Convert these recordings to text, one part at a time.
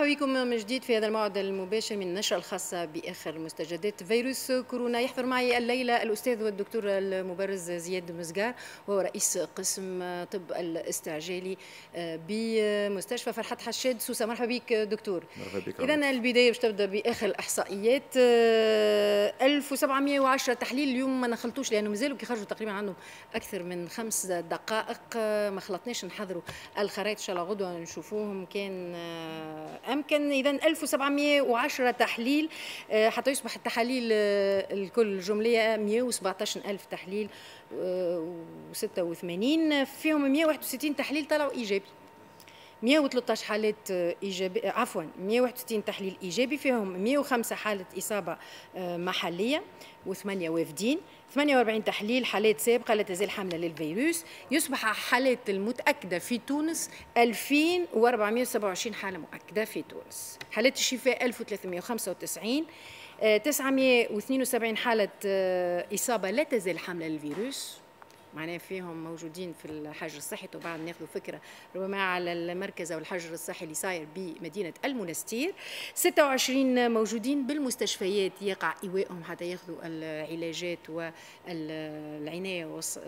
مرحبا بكم من جديد في هذا الموعد المباشر من النشرة الخاصة بآخر مستجدات فيروس كورونا. يحضر معي الليلة الأستاذ والدكتور المبرز زياد مزغار، وهو رئيس قسم طب الاستعجالي بمستشفى فرحات حشاد سوسة. مرحبا بك دكتور. مرحبا بك. إذن البداية باش تبدأ بآخر الإحصائيات. 1710 تحليل اليوم ما نخلطوش لأنه مازالوا كيخرجوا تقريبا عنه أكثر من 5 دقائق، ما خلطناش نحضروا الخرائط إن شاء الله غدوة نشوفوهم كان أمكن. إذا 1710 تحليل حتى يصبح التحاليل الكل جملية 117000 تحليل و86 فيهم 161 تحليل طلعوا إيجابي، 113 حالات إيجابي، عفوا 161 تحليل إيجابي فيهم 105 حالة إصابة محلية و8 وافدين، 48 تحليل حالات سابقة لا تزال حاملة للفيروس. يصبح حالات المتأكدة في تونس 2427 حالة مؤكدة في تونس، حالات الشفاء 1395، 972 حالة إصابة لا تزال حاملة للفيروس، معناها فيهم موجودين في الحجر الصحي. طبعا ناخذ فكره ربما على المركز او الحجر الصحي اللي صاير بمدينه المنستير. 26 موجودين بالمستشفيات يقع ايوائهم حتى ياخذوا العلاجات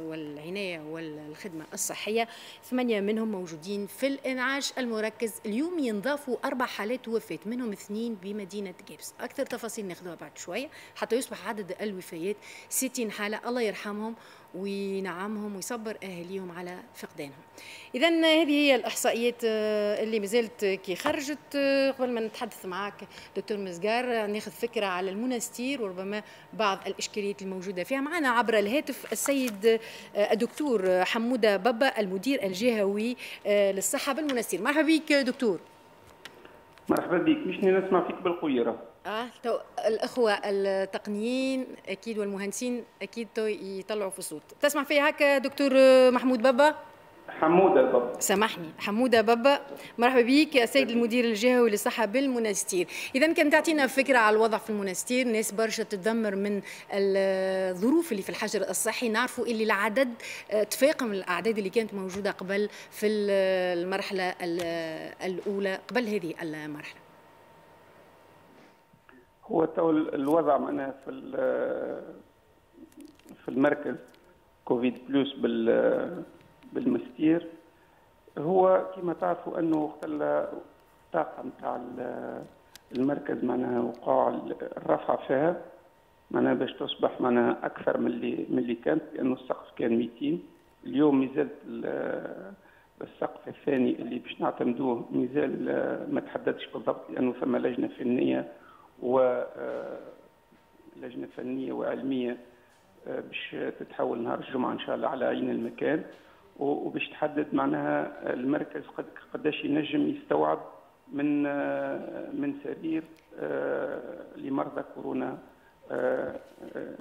والعنايه والخدمه الصحيه. 8 منهم موجودين في الانعاش المركز. اليوم ينضافوا 4 حالات وفاه، منهم 2 بمدينه جيبس. اكثر تفاصيل ناخذوها بعد شويه حتى يصبح عدد الوفيات 60 حاله، الله يرحمهم وينعمهم ويصبر أهليهم على فقدانهم. إذا هذه هي الإحصائيات اللي مازالت كي خرجت. قبل ما نتحدث معاك دكتور مزغار ناخذ فكرة على المنستير وربما بعض الإشكاليات الموجودة فيها. معنا عبر الهاتف السيد الدكتور حمودة بابا المدير الجهوي للصحة بالمنستير. مرحبا بك دكتور. مرحبا بك، مشني نسمع فيك بالقويرة. تو الاخوه التقنيين اكيد والمهندسين اكيد تو يطلعوا في صوت. تسمع فيا هكا دكتور محمود بابا؟ حمودة بابا، سامحني، حمودة بابا. مرحبا بك يا سيد المدير الجهوي للصحة بالمنستير. إذا كان تعطينا فكرة على الوضع في المنستير، ناس برشا تتذمر من الظروف اللي في الحجر الصحي، نعرفوا اللي العدد تفاقم الأعداد اللي كانت موجودة قبل في المرحلة الأولى قبل هذه المرحلة. هو الوضع معناها في المركز كوفيد بلوس بالمستير هو كما تعرفوا انه اختل الطاقم تاع المركز، معناها وقع الرفعه فيها، معناها باش تصبح معناها اكثر من اللي كانت، لانه السقف كان 200. اليوم مازال السقف الثاني اللي باش نعتمدوه مازال ما تحددش بالضبط، لانه ثم لجنه فنيه ولجنه فنيه وعلميه باش تتحول نهار الجمعه ان شاء الله على عين المكان، وباش تحدد معناها المركز قداش ينجم يستوعب من سرير لمرضى كورونا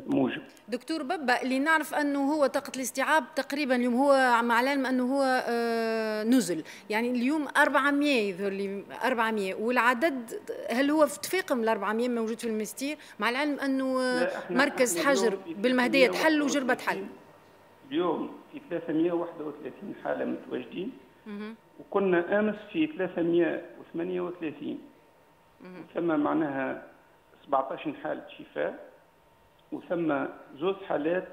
موجب. دكتور بابا اللي نعرف انه هو طاقه الاستيعاب تقريبا اليوم هو مع العلم انه هو نزل، يعني اليوم 400 يظهر لي 400، والعدد هل هو تفاقم ال 400 موجود في المستير، مع العلم انه مركز حجر بالمهديه تحل وجربه تحل. اليوم في 331 حاله متواجدين، وكنا امس في 338، ثم معناها 17 حالة شفاء، وثم 2 حالات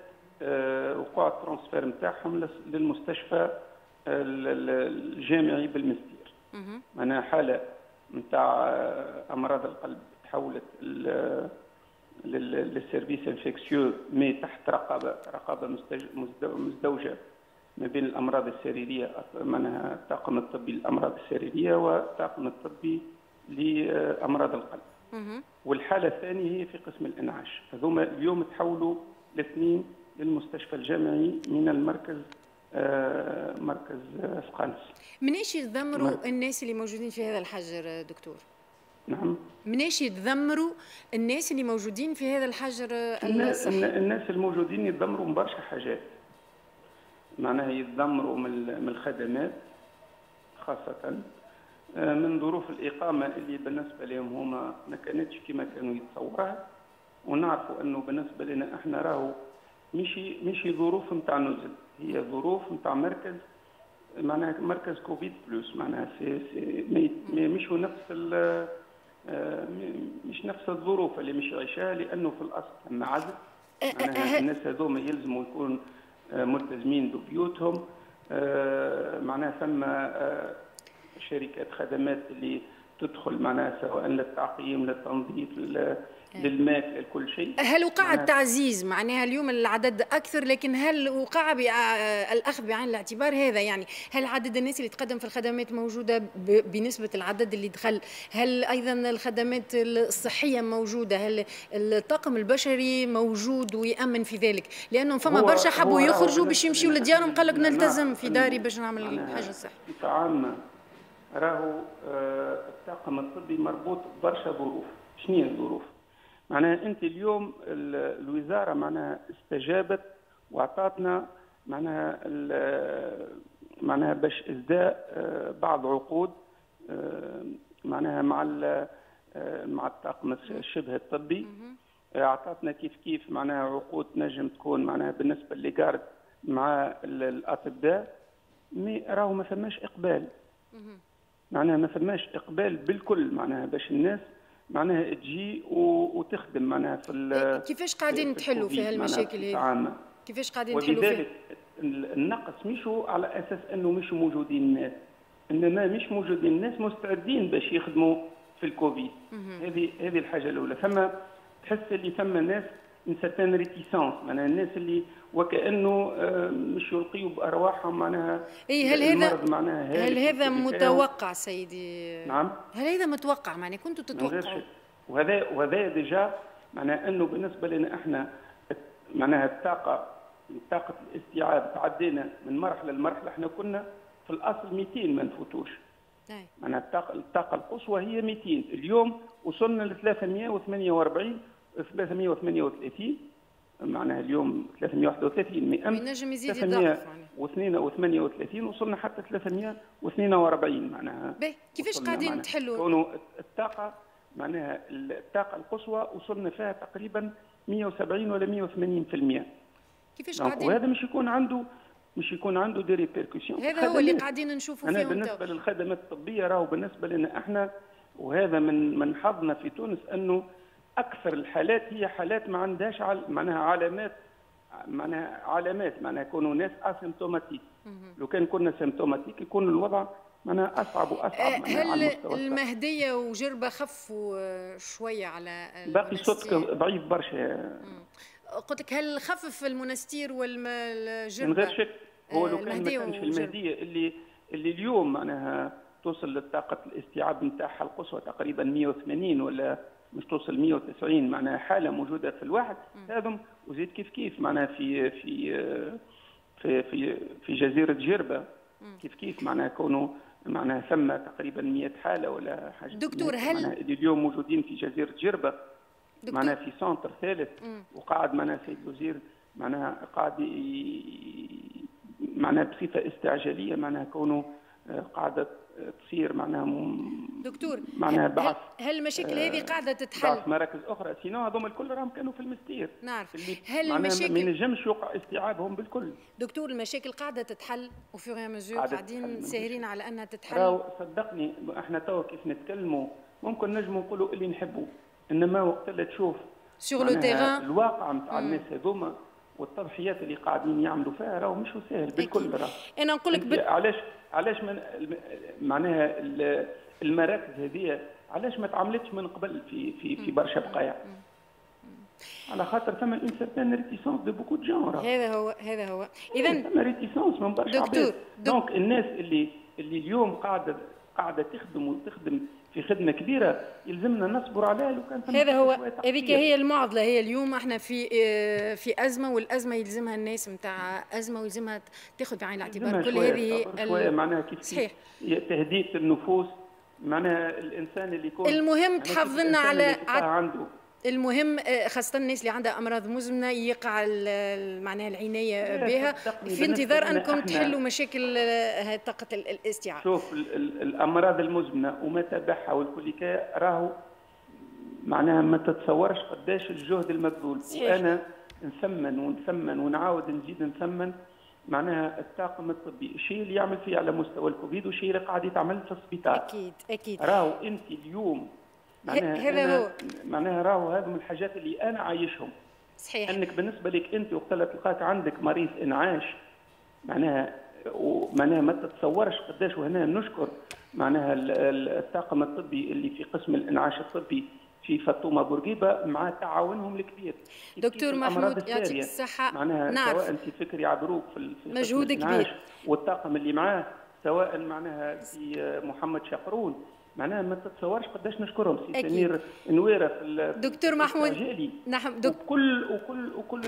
وقع الترانسفير نتاعهم للمستشفى الجامعي بالمستير. معناها حالة نتاع أمراض القلب تحولت للسيرفيس انفكسيو، مي تحت رقابة مزدوجة ما بين الأمراض السريرية، معناها الطاقم الطبي للأمراض السريرية والطاقم الطبي لأمراض القلب. والحالة الثانية هي في قسم الإنعاش. هذوما اليوم تحولوا الاثنين للمستشفى الجامعي من المركز مركز سقانس. مناش يتذمروا الناس اللي موجودين في هذا الحجر دكتور؟ نعم. مناش يتذمروا الناس اللي موجودين في هذا الحجر الصحي؟ الناس الموجودين يتذمروا من برشا حاجات. معناها يتذمروا من الخدمات خاصة، من ظروف الإقامة اللي بالنسبة لهم هما ما كانتش كما كانوا يتصوروها، ونعرفوا أنه بالنسبة لنا إحنا راهو مشي ظروف نتاع نزل، هي ظروف نتاع مركز معناها مركز كوفيد بلوس، معناها مش نفس مش نفس الظروف اللي مش عايشاها، لانه في الاصل تم عزل. معناها الناس هذوما يلزموا يكون ملتزمين ببيوتهم. معناها ثم شركات خدمات اللي تدخل معناها سواء للتعقيم للتنظيف للماكل لكل شيء. هل وقع التعزيز؟ معناها اليوم العدد اكثر، لكن هل وقع الاخذ بعين الاعتبار هذا؟ يعني هل عدد الناس اللي تقدم في الخدمات موجوده بنسبه العدد اللي دخل؟ هل ايضا الخدمات الصحيه موجوده؟ هل الطاقم البشري موجود ويامن في ذلك؟ لانه فما برشا حبوا يخرجوا باش يمشيوا لديارهم، قال لك نلتزم في داري باش نعمل الحاجه الصحيه. الطعام راهو الطاقم الطبي مربوط برشا ظروف. شنو الظروف؟ معناها انت اليوم الوزاره معناها استجابت واعطتنا معناها باش ازداء بعض عقود معناها مع الطاقم الشبه الطبي. اعطتنا كيف كيف معناها عقود نجم تكون معناها بالنسبه للجارد مع الاطباء، مي راهو ما فماش اقبال. معناها ما فماش اقبال بالكل معناها باش الناس معناها تجي وتخدم معناها في كيفاش قاعدين تحلوا في هالمشاكل هذه؟ كيفاش قاعدين تحلوا فيها؟ ولذلك النقص مش على اساس انه مش موجودين الناس، انما مش موجودين الناس مستعدين باش يخدموا في الكوفيد. هذه الحاجه الاولى. ثم تحس اللي ثم ناس ان سيرتان ريتيسونس، معناها الناس اللي وكأنه مش يلقيوا بأرواحهم معناها. إيه، هل هذا متوقع سيدي؟ نعم، هل هذا متوقع؟ معناها كنتوا تتوقعوا؟ وهذا ديجا معناها أنه بالنسبة لنا احنا معناها طاقة الاستيعاب تعدينا من مرحلة لمرحلة. احنا كنا في الأصل 200 ما نفوتوش. معناها الطاقة القصوى هي 200، اليوم وصلنا ل 338 معناها اليوم 331 ينجم يزيد الضعف يعني، و38 وصلنا حتى 342 معناها. كيفاش قاعدين تحلوا؟ الطاقة معناها الطاقة القصوى وصلنا فيها تقريبا 170 ولا 180%. كيفاش قاعدين؟ وهذا مش يكون عنده دي ريبيركسيون. هذا هو اللي قاعدين نشوفوا فيه. بالنسبة للخدمات الطبية راهو بالنسبة لنا احنا، وهذا من حظنا في تونس، انه أكثر الحالات هي حالات ما عندهاش معناها علامات، معناها يكونوا ناس أسيمتوماتيك. لو كان كنا سيمتوماتيك يكون الوضع معناها أصعب وأصعب. هل المهدية وجربة خفوا شوية على باقي صوتك ضعيف برشا. قلت لك هل خفف المنستير والجربة؟ من غير شك. هو لو كان ما كانش المهدية اللي اليوم معناها توصل للطاقة الاستيعاب نتاعها القصوى تقريبا 180 ولا مش توصل 190 معناها حاله موجوده في الواحد هذم، وزيد كيف كيف معناها في في في في, في جزيره جربه كيف كيف معناها كونوا معناها ثم تقريبا 100 حاله ولا حاجه. دكتور، هل اليوم موجودين في جزيره جربه معناها في سنتر ثالث وقاعد معناها سيد الوزير معناها قاعد معناها بصفه استعجاليه معناها كونوا قاعده تصير معناها دكتور معناها بعث. هل المشاكل هذه قاعده تتحل؟ بعث مراكز اخرى، سينو هذوما الكل راهم كانوا في المستير. نعرف. هل المشاكل ما ينجمش يوقع استيعابهم بالكل؟ دكتور، المشاكل قاعده تتحل وفي مزور قاعدين ساهرين على انها تتحل. صدقني احنا توا كيف نتكلموا ممكن نجموا نقولوا اللي نحبوا، انما وقت اللي تشوف سور لو تيران الواقع نتاع الناس هذوما والتضحيات اللي قاعدين يعملوا فيها راهو مش ساهل بالكل. راه انا نقول لك علاش معناها المراكز هذه علاش ما تعملتش من قبل في في في برشا بقايع؟ على خاطر ثم ان سيرتان ريتيسونس دو بوكو دو جون. هذا هو اذا ثم ريتيسونس من برشا عباد. دونك الناس اللي اليوم قاعده تخدم في خدمه كبيره يلزمنا نصبر عليها. لو كان هذا هو، هذيك هي المعضله. هي اليوم احنا في ازمه، والازمه يلزمها الناس نتاع ازمه، ويلزمها تاخذ بعين الاعتبار كل هذه معناها كيف تهديد النفوس معناها الانسان اللي يكون المهم تحافظنا على المهم خاصة الناس اللي عندها أمراض مزمنة يقع معناها العناية بها في انتظار أنكم تحلوا مشاكل طاقة الاستيعاب. شوف الأمراض المزمنة وما تبعها والكل راهو معناها ما تتصورش قداش الجهد المبذول. وأنا نثمن ونعاود نزيد نثمن معناها الطاقم الطبي، الشيء اللي يعمل فيه على مستوى الكوفيد والشيء اللي قاعد يتعمل في السبيطار. أكيد أكيد. راهو أنت اليوم معناها راهو هذم الحاجات اللي أنا عايشهم. صحيح. أنك بالنسبة لك أنت وقت اللي تلقاك عندك مريض إنعاش معناها ما تتصورش قداش، وهنا نشكر معناها الطاقم الطبي اللي في قسم الإنعاش الطبي في فاطمه بورقيبه مع تعاونهم الكبير. دكتور محمود يعطيك الصحه، معناها نعرف سواء في فكري عبروك في مجهود كبير والطاقم اللي معاه، سواء معناها في محمد شقرون، معناها ما تتصورش قداش نشكرهم. سي سمير نويرة في دكتور محمود نعم وكل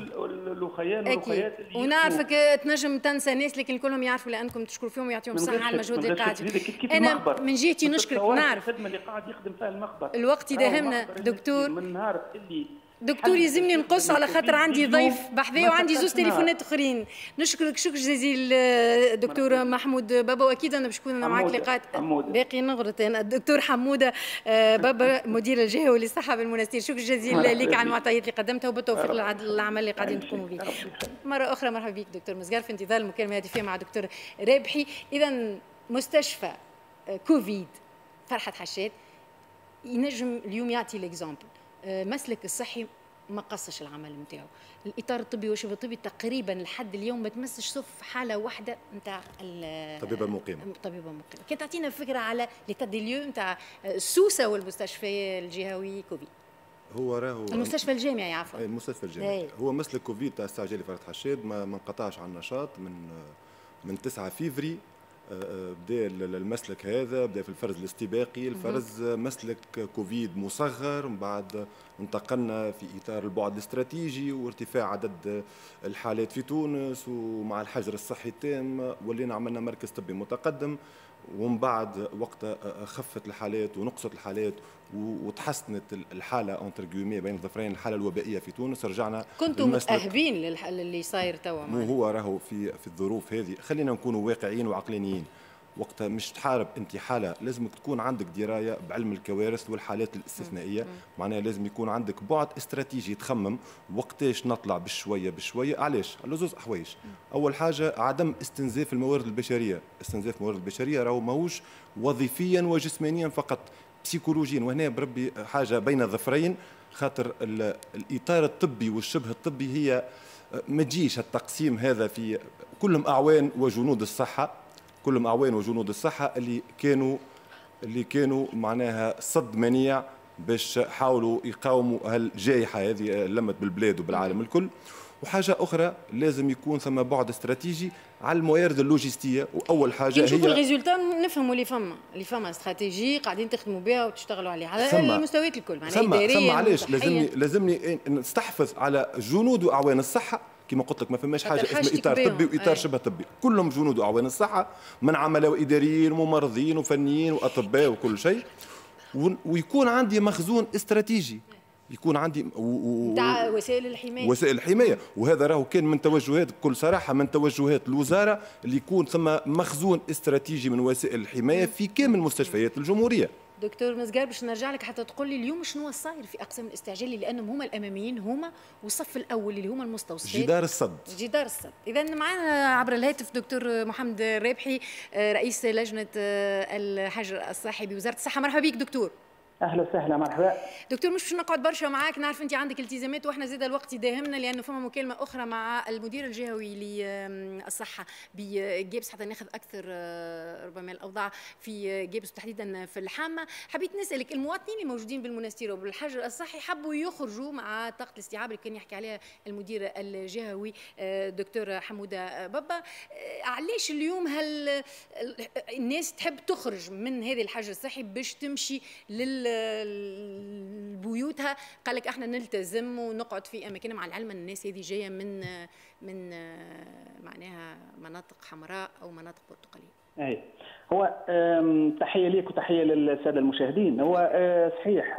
الاخيان والاخيات ونعرفك تنجم تنسى ناس لكن كلهم يعرفوا لانكم تشكروا فيهم ويعطيهم الصحه على المجهود اللي قاعد يدير. انا من جهتي نشكرك، نعرف الخدمه اللي قاعد يخدم فيها المخبر. الوقت يداهمنا دكتور، من نهار اللي دكتور يلزمني نقص على خاطر عندي ضيف بحذايا وعندي زوج تليفونات اخرين. نشكرك شكر جزيل دكتور محمود بابا، واكيد انا باش نكون معاك لقاءات باقي نغرت انا. الدكتور حمودة بابا مدير الجهوي للصحه بالمنستير، شكر جزيل لك على المعطيات اللي قدمتها وبالتوفيق للعمل اللي قاعدين تقوموا به. مره اخرى مرحبا بك دكتور مزغار في انتظار المكالمه هذه فيها مع دكتور ربحي. اذا مستشفى كوفيد فرحات حشاد ينجم اليوم يعطي ليكزامبل، مسلك الصحي ما قصش العمل نتاعو، الاطار الطبي والشبه الطبي تقريبا لحد اليوم ما تمسش سوف حاله واحده نتاع الطبيبه المقيمه. كي تعطينا فكره على ليتا دي ليو نتاع سوسه والمستشفى الجهوي كوفيد. هو راهو المستشفى الجامعي عفوا المستشفى الجامعي هو مسلك كوفيد تاع استعجالي فرحات حشاد ما انقطعش عن النشاط من 9 فيفري. بدا المسلك هذا بدا في الفرز الاستباقي، الفرز مسلك كوفيد مصغر، من بعد انتقلنا في اطار البعد الاستراتيجي وارتفاع عدد الحالات في تونس، ومع الحجر الصحي التام ولينا عملنا مركز طبي متقدم، ومن بعد وقتها خفت الحالات ونقصت الحالات وتحسنت الحاله اونتر كيومي بين الظفرين، الحاله الوبائيه في تونس. رجعنا كنتم متاهبين اللي صاير توا، وهو راهو في الظروف هذه خلينا نكونوا واقعيين وعقلانيين. وقتها مش تحارب انت حاله، لازمك تكون عندك درايه بعلم الكوارث والحالات الاستثنائيه، معناها لازم يكون عندك بعد استراتيجي تخمم وقتاش نطلع بشويه بشويه. علاش؟ على زوز حوايج. اول حاجه عدم استنزاف الموارد البشريه، استنزاف الموارد البشريه راهو ماهوش وظيفيا وجسمانيا فقط، بسيكولوجيا، وهنا بربي حاجه بين ظفرين، خاطر الاطار الطبي والشبه الطبي هي ما تجيش التقسيم هذا، في كلهم اعوان وجنود الصحه، كلهم اعوان وجنود الصحه اللي كانوا معناها صد منيع باش حاولوا يقاوموا هالجائحه هذه لمت بالبلاد وبالعالم الكل. وحاجه اخرى لازم يكون ثم بعد استراتيجي على الموارد اللوجستيه، واول حاجه هي نشوفوا الريزولتا نفهموا اللي فما استراتيجي قاعدين تخدموا بها وتشتغلوا عليها على المستويات الكل، معناها اداريا. علاش لازمني نستحفظ على جنود واعوان الصحه؟ كما قلت لك ما فماش حاجه اسمها اطار طبي واطار شبه طبي، كلهم جنود واعوان الصحه من عملاء اداريين وممرضين وفنيين واطباء وكل شيء، ويكون عندي مخزون استراتيجي، يكون عندي وسائل الحمايه، وهذا راهو كان من توجهات بكل صراحه، من توجهات الوزاره اللي يكون ثم مخزون استراتيجي من وسائل الحمايه في كامل مستشفيات الجمهوريه. دكتور مزغار باش نرجع لك حتى تقول لي اليوم شنو صاير في اقسام الاستعجال، لانهم هما الاماميين هما والصف الاول اللي هما المستوصفين، جدار الصد. اذا معنا عبر الهاتف دكتور محمد ربحي رئيس لجنه الحجر الصحي بوزاره الصحه. مرحبا بك دكتور. اهلا وسهلا. مرحبا دكتور، مش باش نقعد برشا معاك، نعرف انت عندك التزامات واحنا زاد الوقت يداهمنا لانه فما مكالمه اخرى مع المدير الجهوي للصحه بجيبس حتى ناخذ اكثر ربما الاوضاع في جيبس تحديدا في الحامه. حبيت نسالك المواطنين اللي موجودين بالمنستير وبالحجر الصحي حبوا يخرجوا مع طاقه الاستيعاب اللي كان يحكي عليها المدير الجهوي دكتور حمودة بابا، علاش اليوم هل الناس تحب تخرج من هذه الحجر الصحي باش تمشي لل بيوتها؟ قال لك احنا نلتزم ونقعد في اماكن، مع العلم ان الناس هذه جايه من معناها مناطق حمراء او مناطق برتقاليه. اي هو تحيه ليك وتحيه للساده المشاهدين. هو صحيح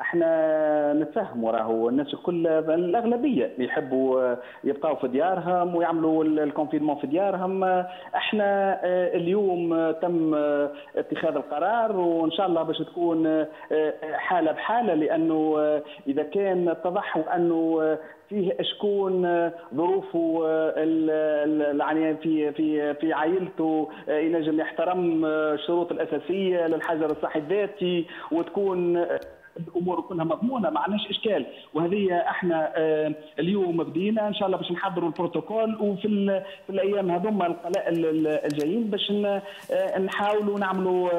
احنا نتفهموا راهو الناس الكل الاغلبيه يحبوا يبقاو في ديارهم ويعملوا الكونفينمون في ديارهم. احنا اليوم تم اتخاذ القرار وان شاء الله باش تكون حاله بحاله، لانه اذا كان اتضح انه فيه شكون ظروفه يعني في في في عائلته ينجم يحترم الشروط الاساسيه للحجر الصحي الذاتي وتكون الامور كلها مضمونه، ما عندناش اشكال. وهذه احنا اليوم بدينا ان شاء الله باش نحضروا البروتوكول، وفي الايام هذوما الجايين باش نحاولوا نعملوا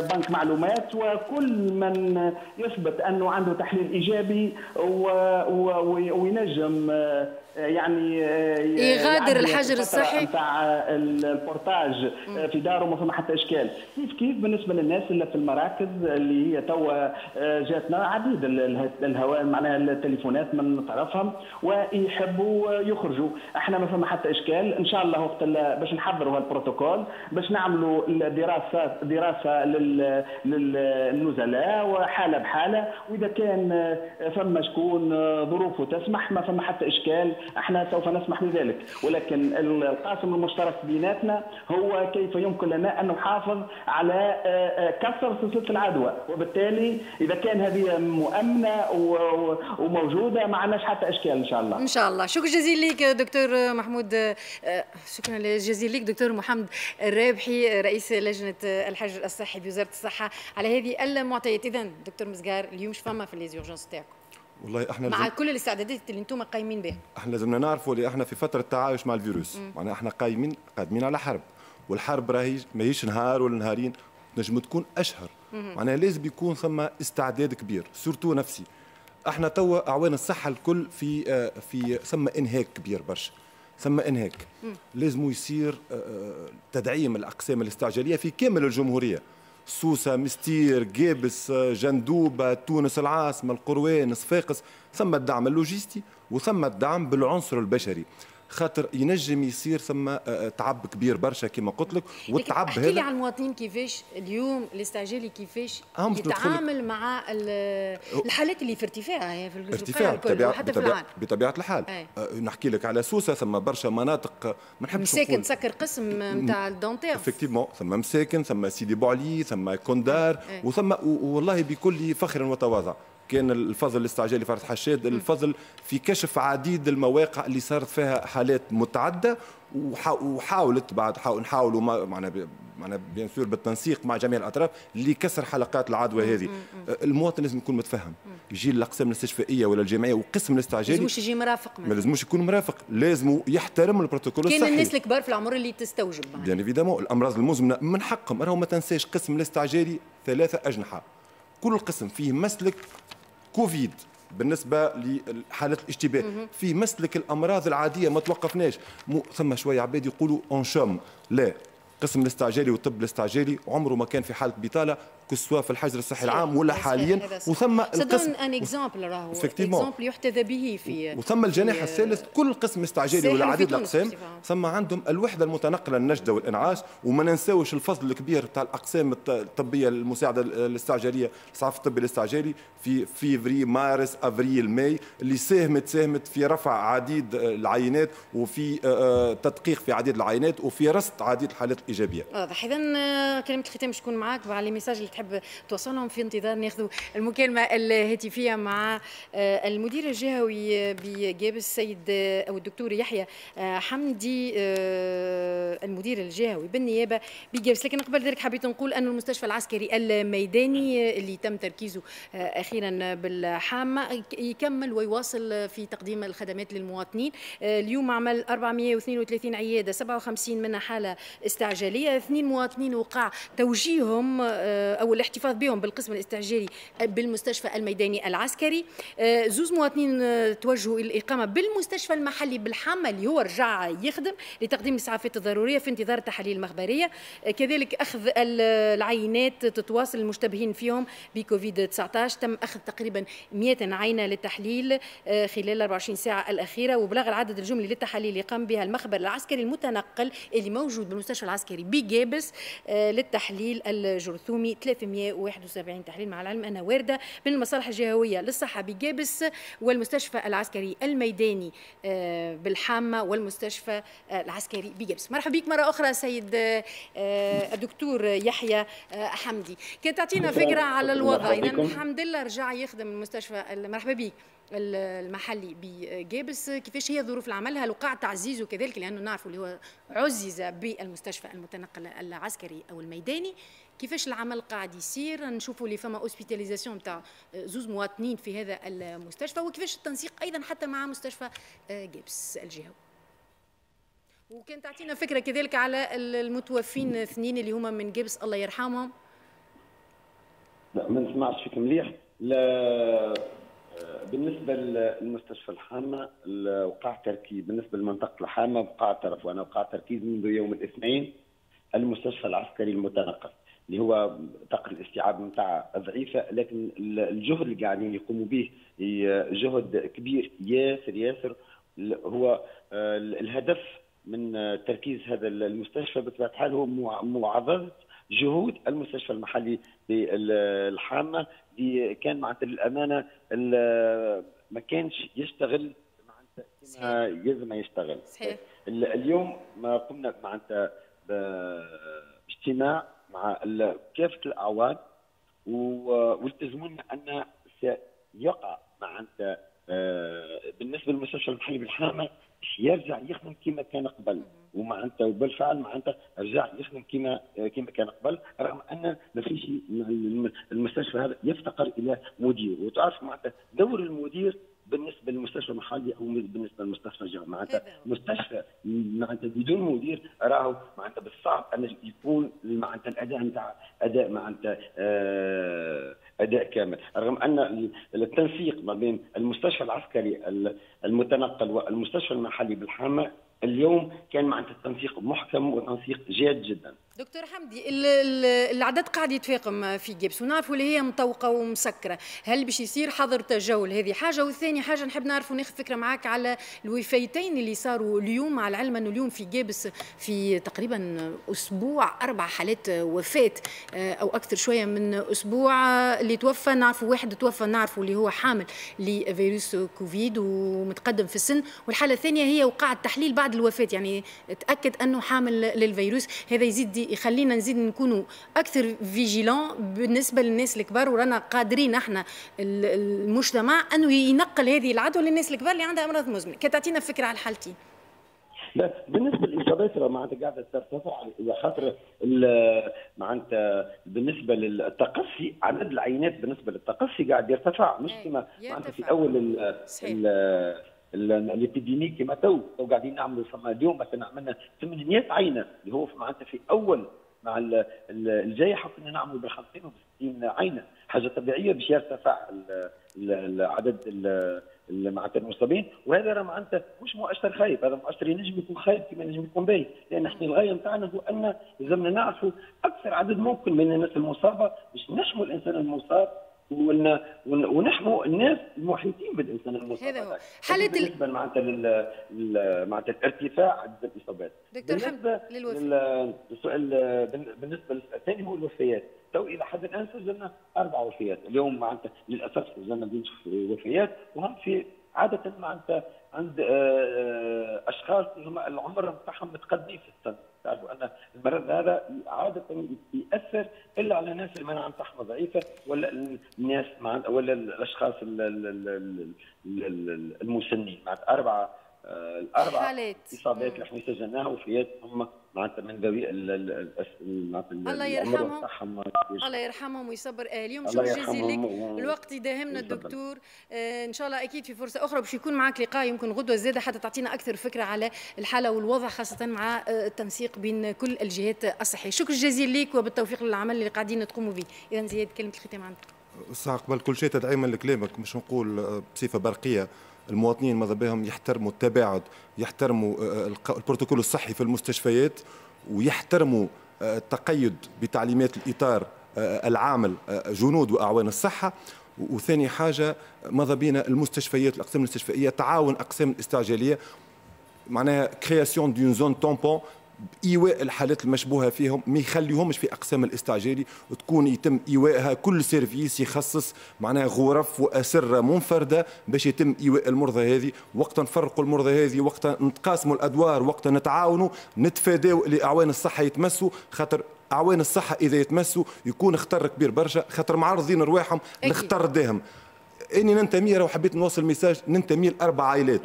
بنك معلومات، وكل من يثبت انه عنده تحليل ايجابي وينجم يعني يغادر الحجر الصحي نتاع البورتاج في داره، ما فما حتى اشكال. كيف بالنسبه للناس اللي في المراكز اللي هي توا جاتنا عديد الهوام معناها التليفونات من طرفهم ويحبوا يخرجوا، احنا ما فما حتى اشكال. ان شاء الله وقت باش نحضروا هالبروتوكول باش نعملوا دراسه للنزلاء وحاله بحاله، واذا كان فما شكون ظروفه تسمح ما فما حتى اشكال احنا سوف نسمح بذلك، ولكن القاسم المشترك بيناتنا هو كيف يمكن لنا ان نحافظ على كسر سلسله العدوى، وبالتالي اذا كان هذه مؤمنه وموجوده ما عندناش حتى اشكال ان شاء الله. ان شاء الله. شكرا جزيلا لك دكتور محمود، شكرا جزيلا لك دكتور محمد ربحي رئيس لجنه الحجر الصحي بوزاره الصحه على هذه المعطيات. اذا دكتور مزغار اليوم فما في ليزورجونس تاعكم؟ والله احنا مع كل الاستعدادات اللي انتم قايمين بها احنا لازمنا نعرفوا اللي احنا في فتره تعايش مع الفيروس، معناها احنا قادمين على حرب، والحرب راهي ماهيش نهار ولا نهارين، نجم تكون اشهر، معناها لازم يكون ثم استعداد كبير سورتو نفسي. احنا توا اعوان الصحه الكل في ثم انهاك كبير برشا، ثم انهاك لازم يصير تدعيم الاقسام الاستعجاليه في كامل الجمهوريه، سوسه، مستير، جابس، جندوبه، تونس، العاصمه، القروان، صفاقس. ثم الدعم اللوجستي وثم الدعم بالعنصر البشري، خاطر ينجم يصير ثم تعب كبير برشا كما قلت لك. والتعب هذا احكي لي على المواطنين كيفاش اليوم الاستعجالي كيفاش يتعامل مع الحالات اللي في ارتفاع، يعني في الارتفاع حتى في العالم بطبيعه الحال. نحكي لك على سوسه، ثم برشا مناطق ما نحبش نقول مساكن تسكر قسم نتاع الدونتير افكتيفمون، ثم مساكن، ثم سيدي بوعلي، ثم كوندار، وثم والله بكل فخر وتواضع كان الفضل الاستعجالي فرحات حشاد الفضل في كشف عديد المواقع اللي صارت فيها حالات متعدده، وحاولت بعد نحاولوا معنا بيان سور بالتنسيق مع جميع الاطراف لكسر حلقات العدوى هذه. المواطن لازم يكون متفهم، يجي الاقسام الاستشفائيه ولا الجامعيه وقسم الاستعجالي ما لازموش يجي مرافق، ما لازموش يكون مرافق، لازم يحترم البروتوكول الصحي. كاين الناس الكبار في العمر اللي تستوجب بيان ايفيدامون الامراض المزمنه من حقهم، راهو ما تنساش قسم الاستعجالي 3 أجنحة، كل قسم فيه مسلك كوفيد بالنسبه لحالات الاشتباه، في مسلك الامراض العاديه ما توقفناش، ثم شويه عباد يقولوا اون شوم، لا، قسم الاستعجالي والطب الاستعجالي عمره ما كان في حاله بطاله كسوا في الحجر الصحي العام ولا حاليا، وثم القسم ان اكزامبل راهو اكزامبل يحتذى به في، وثم الجناح الثالث كل قسم استعجالي ولا عديد الاقسام ثم عندهم الوحده المتنقله النجده والانعاش. وما ننساوش الفضل الكبير تاع الاقسام الطبيه المساعده الاستعجاليه، الاسعاف الطبي الاستعجالي في فيفري مارس افريل ماي اللي ساهمت في رفع عديد العينات وفي تدقيق في عديد العينات وفي رصد عديد الحالات الايجابيه. واضح. اذا كلمه الختام شكون معاك على الميساج تحب توصلهم في انتظار ناخذوا المكالمه الهاتفيه مع المدير الجهوي بجابس السيد او الدكتور يحيى حمدي المدير الجهوي بالنيابه بجابس. لكن قبل ذلك حبيت نقول ان المستشفى العسكري الميداني اللي تم تركيزه اخيرا بالحامه يكمل ويواصل في تقديم الخدمات للمواطنين. اليوم عمل 432 عياده، 57 منها حاله استعجاليه، 2 مواطنين وقع توجيههم أو الاحتفاظ بهم بالقسم الاستعجالي بالمستشفى الميداني العسكري، 2 مواطنين توجهوا إلى الإقامة بالمستشفى المحلي بالحامة اللي هو رجع يخدم لتقديم الإسعافات الضرورية في انتظار التحاليل المخبرية، كذلك أخذ العينات تتواصل المشتبهين فيهم بكوفيد 19، تم أخذ تقريبا 100 عينة للتحليل خلال 24 ساعة الأخيرة، وبلغ العدد الجملي للتحاليل اللي قام بها المخبر العسكري المتنقل اللي موجود بالمستشفى العسكري بجابس للتحليل الجرثومي 371 تحليل، مع العلم أنها واردة من المصالح الجهوية للصحة بجابس والمستشفى العسكري الميداني بالحامة والمستشفى العسكري بجابس. مرحبا بك مرة أخرى سيد الدكتور يحيى حمدي، كان تعطينا فكرة على الوضع. يعني الحمد لله رجع يخدم المستشفى، مرحبا بك، المحلي بجابس. كيفاش هي ظروف العمل؟ هل وقع تعزيزه كذلك؟ لأنه نعرفوا اللي هو عزز بالمستشفى المتنقل العسكري أو الميداني. كيفاش العمل قاعد يصير؟ نشوفوا اللي فما اوسبيتاليزاسيون تاع زوز مواطنين في هذا المستشفى، وكيفاش التنسيق أيضا حتى مع مستشفى جابس الجهوي. وكان تعطينا فكرة كذلك على المتوفين اثنين اللي هما من جابس الله يرحمهم. لا ما نسمعش فيك مليح. لا بالنسبه للمستشفى الحامه وقع تركيز، بالنسبه لمنطقه الحامه وقع طرف، وانا وقع تركيز منذ يوم الاثنين المستشفى العسكري المتنقل اللي هو طاقه الاستيعاب نتاع ضعيفه، لكن الجهد اللي قاعدين يقوموا به جهد كبير ياسر ياسر. هو الهدف من تركيز هذا المستشفى بطبيعه الحال هو معضله جهود المستشفى المحلي بالحامه اللي كان معناتها للامانه ما كانش يشتغل معناتها كما يلزم يشتغل. صحيح. اليوم ما قمنا معناتها باجتماع مع كافه الاعوان والتزمونا ان سيقع معناتها بالنسبه للمستشفى المحلي بالحامه يرجع يخدم كما كان قبل، ومعناتها وبالفعل معناتها رجع يخدم كما كان قبل، رغم ان ما فيش المستشفى هذا يفتقر الى مدير. وتعرف معناتها دور المدير بالنسبه للمستشفى المحلي او بالنسبه للمستشفى الجامعي، معناتها مستشفى معناتها بدون مدير راهو معناتها بالصعب ان يكون معناتها الاداء نتاع اداء معناتها اداء كامل، رغم ان التنسيق ما بين المستشفى العسكري المتنقل والمستشفى المحلي بالحامه اليوم كان معناتها تنسيق محكم وتنسيق جاد جدا. دكتور حمدي، العدد قاعد يتفاقم في جابس ونعرفوا اللي هي مطوقه ومسكره، هل باش يصير حظر تجول؟ هذه حاجه، والثاني حاجه نحب نعرفوا ناخذ فكره معاك على الوفيتين اللي صاروا اليوم، مع العلم انه اليوم في جابس في تقريبا اسبوع 4 حالات وفاه او اكثر شويه من اسبوع اللي توفى. نعرفوا واحد توفى نعرفوا اللي هو حامل لفيروس كوفيد ومتقدم في السن، والحاله الثانيه هي وقع التحليل بعد الوفاه يعني تاكد انه حامل للفيروس. هذا يزيد يخلينا نزيد نكونوا اكثر فيجيلون بالنسبه للناس الكبار، ورانا قادرين احنا المجتمع انه ينقل هذه العدوى للناس الكبار اللي عندها امراض مزمنه. كانت تعطينا فكره على الحالتين. بالنسبه للاصابات معناتها قاعده ترتفع على خاطر معناتها بالنسبه للتقصي، عدد العينات بالنسبه للتقصي قاعد يرتفع، مش كما معناتها في اول الابيديمي كما تو قاعدين نعملوا. فما اليوم مثلا عملنا 800 عينه اللي هو معناتها في اول مع الجائحه كنا نعملوا بال 50 وب 60 عينه، حاجه طبيعيه باش يرتفع عدد معناتها المصابين، وهذا راه معناتها مش مؤشر خايب، هذا مؤشر ينجم يكون خايب كما ينجم يكون باهي، لان احنا الغايه نتاعنا هو ان لازمنا نعرفوا اكثر عدد ممكن من الناس المصابه باش نشمل الانسان المصاب ونحموا الناس المحيطين بالانسان المصاب. هذا هو حالة بالنسبه معناتها معناتها الارتفاع عدد الاصابات. دكتور حمد للسؤال بالنسبه للثاني هو الوفيات، تو الى حد الان سجلنا 4 وفيات، اليوم معناتها للاسف سجلنا وفيات، وهم في عاده معناتها عند اشخاص هما العمر بتاعهم متقدمين في السن، تعرفوا ان المرض هذا عاده ياثر الا على الناس المناعه بتاعهم ضعيفه، ولا الناس مع ولا الاشخاص المسنين. مع الاربع اصابات اللي احنا سجلناها وفيات هم معناتها من ذوي الله يرحمهم الله يرحمهم ويصبر اهاليهم. شكرا جزيلا لك، الوقت يداهمنا الدكتور، ان شاء الله اكيد في فرصه اخرى باش يكون معك لقاء يمكن غدوه زاده حتى تعطينا اكثر فكره على الحاله والوضع خاصه مع التنسيق بين كل الجهات الصحيه. شكرا جزيلا لك وبالتوفيق للعمل اللي قاعدين تقوموا به. اذا زياد كلمه الختام عندك. الساعه قبل كل شيء تدعيما لكلامك، مش نقول بصفه برقيه، المواطنين ماذا بهم يحترموا التباعد، يحترموا البروتوكول الصحي في المستشفيات، ويحترموا التقيد بتعليمات الإطار العامل جنود وأعوان الصحة. وثاني حاجة ماذا بينا المستشفيات الأقسام الاستشفائية تعاون أقسام الاستعجالية، معناها كرياسيون دون زون تومبون ايواء الحالات المشبوهه فيهم، ما يخليهمش في اقسام الاستعجالي، وتكون يتم ايوائها كل سيرفيس يخصص معناها غرف واسره منفرده باش يتم ايواء المرضى هذه، وقتا نفرقوا المرضى هذه، وقتا نتقاسموا الادوار، وقتا نتعاونوا، نتفاداو اللي اعوان الصحه يتمسوا، خاطر اعوان الصحه اذا يتمسوا يكون خطر كبير برشا، خاطر معرضين رواحهم لخطر داهم. اني ننتمي، لو حبيت نوصل ميساج، ننتمي لاربع عائلات.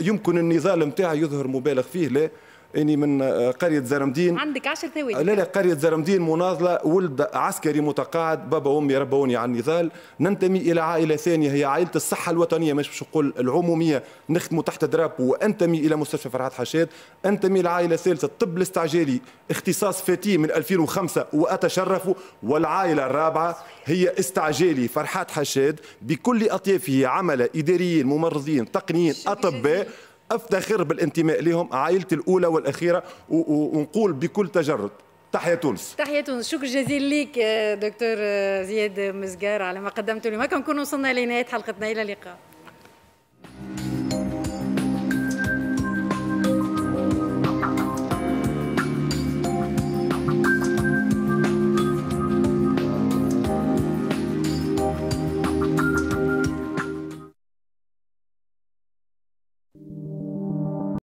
يمكن النضال نتاعها يظهر مبالغ فيه. لا، اني من قريه زرمدين. عندك 10 ثواني. لا، قريه زرمدين مناضله، ولد عسكري متقاعد، بابا وامي ربوني على النضال. ننتمي الى عائله ثانيه هي عائله الصحه الوطنيه، مش باش نقول العموميه، نخدموا تحت درابه، وانتمي الى مستشفى فرحات حشاد. انتمي لعائله ثالثه الطب الاستعجالي، اختصاص فاتي من 2005 واتشرفه. والعائله الرابعه هي استعجالي فرحات حشاد بكل اطيافه، عمل اداريين، ممرضين، تقنيين، اطباء. افتخر بالانتماء لهم، عائلتي الاولى والاخيره، ونقول بكل تجرد تحيا تونس. تحيا تونس. شكر جزيل لك دكتور زياد مزغار على ما قدمته لنا. كنكون وصلنا لنهايه حلقتنا، الى اللقاء.